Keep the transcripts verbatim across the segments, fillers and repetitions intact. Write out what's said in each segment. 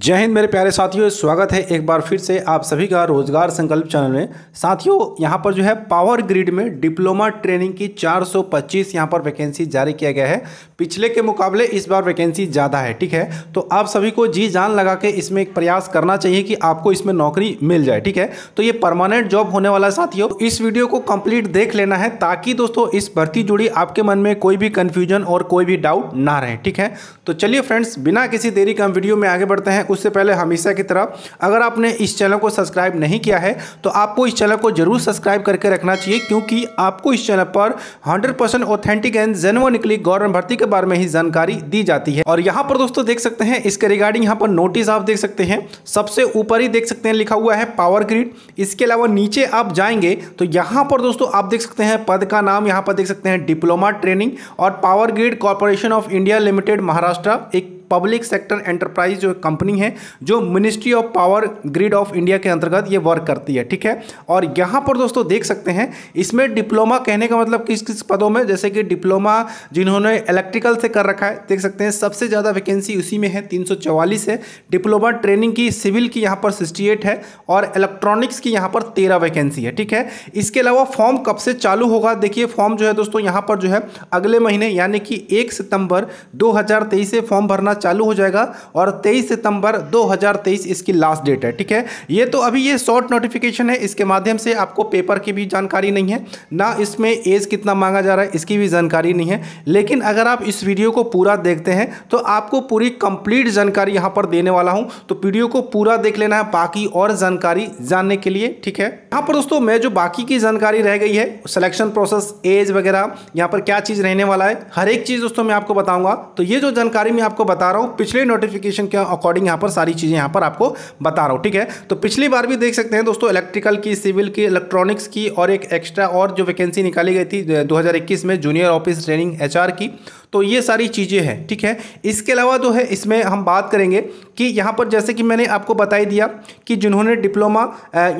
जय हिंद मेरे प्यारे साथियों, स्वागत है एक बार फिर से आप सभी का रोजगार संकल्प चैनल में। साथियों यहां पर जो है पावर ग्रिड में डिप्लोमा ट्रेनिंग की चार सौ पच्चीस यहां पर वैकेंसी जारी किया गया है। पिछले के मुकाबले इस बार वैकेंसी ज़्यादा है, ठीक है। तो आप सभी को जी जान लगा के इसमें एक प्रयास करना चाहिए कि आपको इसमें नौकरी मिल जाए, ठीक है। तो ये परमानेंट जॉब होने वाला है साथियों। इस वीडियो को कंप्लीट देख लेना है ताकि दोस्तों इस भर्ती जुड़ी आपके मन में कोई भी कन्फ्यूजन और कोई भी डाउट ना रहे, ठीक है। तो चलिए फ्रेंड्स, बिना किसी देरी के हम वीडियो में आगे बढ़ते हैं। उससे पहले हमेशा की तरह अगर आपने इस चैनल को सब्सक्राइब नहीं किया है तो आपको इस चैनल को जरूर सब्सक्राइब करके रखना चाहिए, क्योंकि आपको इस चैनल पर hundred percent authentic and genuine government भर्ती के बारे में ही जानकारी दी जाती है। और यहां पर दोस्तों देख सकते हैं इसके रिगार्डिंग यहां पर नोटिस आप देख सकते हैं, सबसे ऊपर ही देख सकते हैं लिखा हुआ है पावर ग्रिड। इसके अलावा नीचे आप जाएंगे तो यहां पर दोस्तों आप देख सकते हैं पद का नाम, यहां पर देख सकते हैं डिप्लोमा ट्रेनिंग और power grid corporation of India limited Maharashtra, एक पब्लिक सेक्टर एंटरप्राइज जो कंपनी है जो ministry of power grid of India के अंतर्गत ये वर्क करती है, ठीक है। और यहाँ पर दोस्तों देख सकते हैं इसमें डिप्लोमा कहने का मतलब किस किस पदों में, जैसे कि डिप्लोमा जिन्होंने इलेक्ट्रिकल से कर रखा है देख सकते हैं सबसे ज़्यादा वैकेंसी उसी में है, तीन सौ चौवालीस है। डिप्लोमा ट्रेनिंग की सिविल की यहाँ पर सिक्सटी एट है और इलेक्ट्रॉनिक्स की यहाँ पर तेरह वैकेंसी है, ठीक है। इसके अलावा फॉर्म कब से चालू होगा, देखिए फॉर्म जो है दोस्तों यहाँ पर जो है अगले महीने यानी कि एक सितंबर दो हज़ार तेईस से फॉर्म भरना चालू हो जाएगा और तेईस सितंबर दो हज़ार तेईस इसकी लास्ट डेट है, ठीक है। ये तो अभी ये शॉर्ट नोटिफिकेशन है, इसके माध्यम से आपको पेपर की भी जानकारी नहीं है, ना इसमें एज कितना मांगा जा रहा है इसकी भी जानकारी नहीं है। लेकिन अगर आप इस वीडियो को पूरा देखते हैं तो आपको पूरी कंप्लीट जानकारी यहाँ पर देने वाला हूँ, तो वीडियो को पूरा देख लेना है बाकी और जानकारी जानने के लिए, ठीक है। यहाँ पर दोस्तों मैं जो बाकी की जानकारी रह गई है, सिलेक्शन प्रोसेस, एज वगैरह, यहाँ पर क्या चीज़ रहने वाला है, हर एक चीज़ दोस्तों मैं आपको बताऊँगा। तो ये जो जानकारी मैं आपको बता रहा हूँ पिछले नोटिफिकेशन के अकॉर्डिंग यहाँ पर सारी चीज़ें यहाँ पर आपको बता रहा हूँ, ठीक है। तो पिछली बार भी देख सकते हैं दोस्तों इलेक्ट्रिकल की, सिविल की, इलेक्ट्रॉनिक्स की और एक एक्स्ट्रा और जो वैकेंसी निकाली गई थी दो हज़ार इक्कीस में जूनियर ऑफिस ट्रेनिंग एचआर की, तो ये सारी चीज़ें हैं, ठीक है। इसके अलावा जो है इसमें हम बात करेंगे कि यहाँ पर जैसे कि मैंने आपको बता ही दिया कि जिन्होंने डिप्लोमा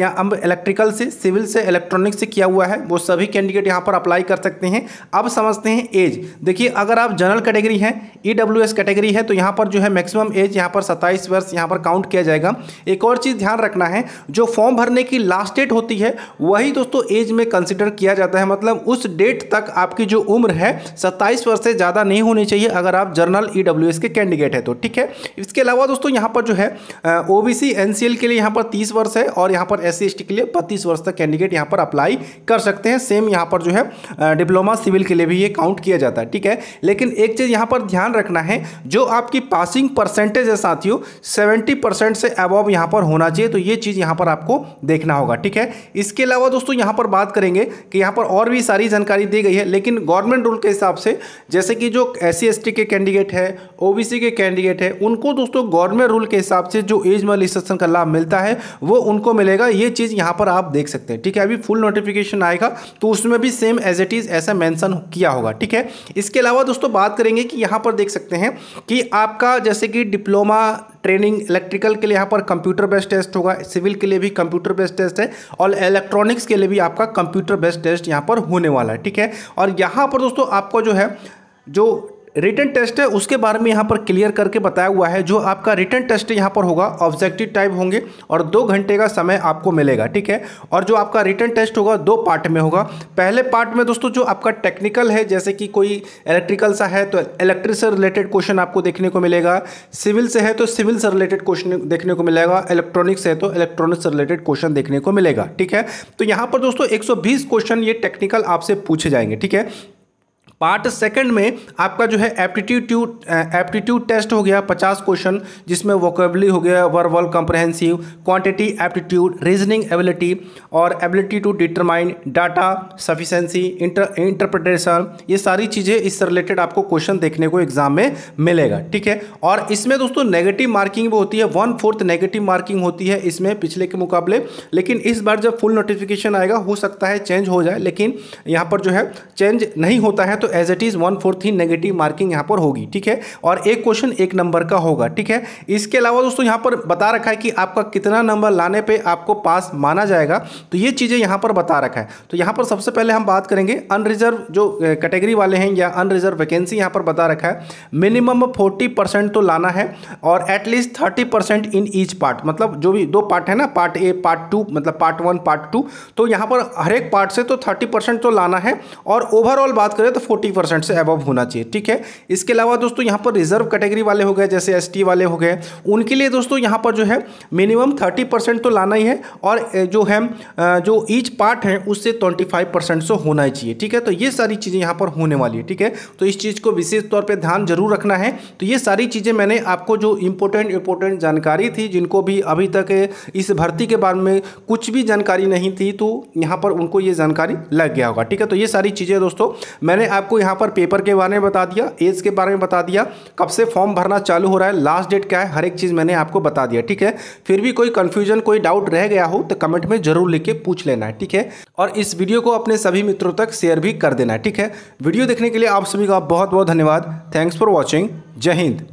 या अब इलेक्ट्रिकल से, सिविल से, इलेक्ट्रॉनिक्स से किया हुआ है वो सभी कैंडिडेट यहाँ पर अप्लाई कर सकते हैं। अब समझते हैं एज, देखिए अगर आप जनरल कैटेगरी हैं, ई डब्ल्यू एस कैटेगरी है तो यहाँ पर जो है मैक्सिमम एज यहाँ पर सत्ताईस वर्ष यहाँ पर काउंट किया जाएगा। एक और चीज़ ध्यान रखना है, जो फॉर्म भरने की लास्ट डेट होती है वही दोस्तों एज में कंसिडर किया जाता है, मतलब उस डेट तक आपकी जो उम्र है सत्ताईस वर्ष से ज़्यादा नहीं होनी चाहिए अगर आप जनरल ईडब्ल्यूएस के कैंडिडेट है तो, ठीक है। इसके अलावा दोस्तों यहां पर जो है ओबीसी एनसीएल के लिए यहां पर तीस वर्ष है और यहां पर एससी एसटी के लिए बत्तीस वर्ष तक कैंडिडेट यहां पर अप्लाई कर सकते हैं। सेम यहां पर जो है डिप्लोमा सिविल के लिए भी ये काउंट किया जाता है, ठीक है। लेकिन एक चीज यहां पर ध्यान रखना है, जो आपकी पासिंग परसेंटेज है साथियों सेवेंटी परसेंट से अबव यहां पर होना चाहिए, तो ये चीज यहां पर आपको देखना होगा, ठीक है। इसके अलावा दोस्तों यहां पर बात करेंगे कि यहां पर और भी सारी जानकारी दी गई है, लेकिन गवर्नमेंट रूल के हिसाब से जैसे कि जो एससी एसटी के कैंडिडेट है, ओबीसी के कैंडिडेट है, उनको दोस्तों गवर्नमेंट रूल के हिसाब से जो एज मॉड्यूलेशन का लाभ मिलता है वो उनको मिलेगा, ये चीज़ यहाँ पर आप देख सकते हैं, ठीक है। अभी फुल नोटिफिकेशन आएगा तो उसमें भी सेम एज इट इज़ ऐसा मेंशन किया होगा, ठीक है। इसके अलावा दोस्तों बात करेंगे कि यहाँ पर देख सकते हैं कि आपका जैसे कि डिप्लोमा ट्रेनिंग इलेक्ट्रिकल के लिए यहाँ पर कंप्यूटर बेस्ड टेस्ट होगा, सिविल के लिए भी कंप्यूटर बेस्ड टेस्ट है और इलेक्ट्रॉनिक्स के लिए भी आपका कंप्यूटर बेस्ड टेस्ट यहाँ पर होने वाला है, ठीक है। और यहाँ पर दोस्तों आपको जो है जो रिटन टेस्ट है उसके बारे में यहाँ पर क्लियर करके बताया हुआ है, जो आपका रिटन टेस्ट यहाँ पर होगा ऑब्जेक्टिव टाइप होंगे और दो घंटे का समय आपको मिलेगा, ठीक है। और जो आपका रिटन टेस्ट होगा दो पार्ट में होगा। पहले पार्ट में दोस्तों जो आपका टेक्निकल है, जैसे कि कोई इलेक्ट्रिकल सा है तो इलेक्ट्रिक से रिलेटेड क्वेश्चन आपको देखने को मिलेगा, सिविल से है तो सिविल से रिलेटेड क्वेश्चन देखने को मिलेगा, इलेक्ट्रॉनिक्स है तो इलेक्ट्रॉनिक्स से रिलेटेड क्वेश्चन देखने को मिलेगा, ठीक है। तो यहाँ पर दोस्तों एक सौ बीस क्वेश्चन ये टेक्निकल आपसे पूछे जाएंगे, ठीक है। पार्ट सेकंड में आपका जो है एप्टीट्यूड एप्टीट्यूड टेस्ट हो गया पचास क्वेश्चन, जिसमें वोकेबलरी हो गया, verbal comprehensive, quantity aptitude, reasoning ability और ability to determine, data sufficiency, inter interpretation, ये सारी चीज़ें इससे रिलेटेड आपको क्वेश्चन देखने को एग्जाम में मिलेगा, ठीक है। और इसमें दोस्तों नेगेटिव मार्किंग भी होती है, वन फोर्थ नेगेटिव मार्किंग होती है इसमें पिछले के मुकाबले। लेकिन इस बार जब फुल नोटिफिकेशन आएगा हो सकता है चेंज हो जाए, लेकिन यहाँ पर जो है चेंज नहीं होता है तो as it is one fourth ही नेगेटिव मार्किंग यहाँ पर होगी, ठीक है। और एक क्वेश्चन एक नंबर का होगा, ठीक है। इसके अलावा दोस्तों यहाँ पर बता रखा है कि आपका कितना नंबर लाने पर आपको पास माना जाएगा, तो ये चीज़ें यहाँ पर बता रखा है। तो यहाँ पर सबसे पहले हम बात करेंगे अनरिजर्व जो कैटेगरी वाले हैं या अनरिजर्व वैकेंसी, यहाँ पर बता रखा है मिनिमम फोर्टी परसेंट तो लाना है और at least thirty percent in each part, मतलब जो भी दो पार्ट है ना, पार्ट ए पार्ट टू, मतलब पार्ट वन पार्ट टू, तो यहाँ पर हर एक पार्ट से तो थर्टी परसेंट तो लाना है और ओवरऑल बात करें तो फोर्टी परसेंट से अबव होना चाहिए, ठीक है। इसके अलावा दोस्तों यहाँ पर रिजर्व कैटेगरी वाले हो गए, जैसे एस टी वाले हो गए, उनके लिए दोस्तों यहाँ पर जो है मिनिमम थर्टी परसेंट तो लाना ही है और जो है जो ईच पार्ट है उससे ट्वेंटी फाइव परसेंट से होना ही चाहिए, ठीक है। तो ये सारी चीज़ें यहाँ पर होने वाली है, ठीक है। तो इस चीज़ को विशेष तौर पर ध्यान जरूर रखना है। तो ये सारी चीज़ें मैंने आपको जो इंपॉर्टेंट इंपॉर्टेंट जानकारी थी, जिनको भी अभी तक इस भर्ती के बारे में कुछ भी जानकारी नहीं थी, तो यहाँ पर उनको ये जानकारी लग गया होगा, ठीक है। तो ये सारी चीज़ें दोस्तों मैंने आपको यहाँ पर पेपर के बारे में बता दिया, एज के बारे में बता दिया, कब से फॉर्म भरना चालू हो रहा है, लास्ट डेट क्या है, हर एक चीज़ मैंने आपको बता दिया, ठीक है। फिर भी कोई कन्फ्यूजन कोई डाउट रह गया हो तो कमेंट में जरूर लिख के पूछ लेना है, ठीक है। और इस वीडियो को अपने सभी मित्रों तक शेयर भी कर देना है, ठीक है। वीडियो देखने के लिए आप सभी का बहुत बहुत धन्यवाद। Thanks for watching. जय हिंद।